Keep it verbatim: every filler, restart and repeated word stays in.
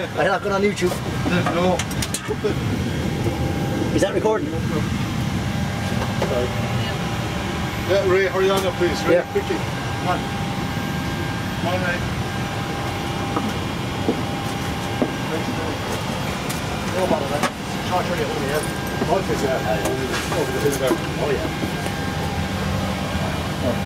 I had not gone on YouTube. No. Is that recording? No. Yeah, Ray, hurry on up, please. Ray, yeah. Quickly. Come on. Come on, Ray. No bother, man. It's a charge radio over here. Oh, yeah. Oh, yeah.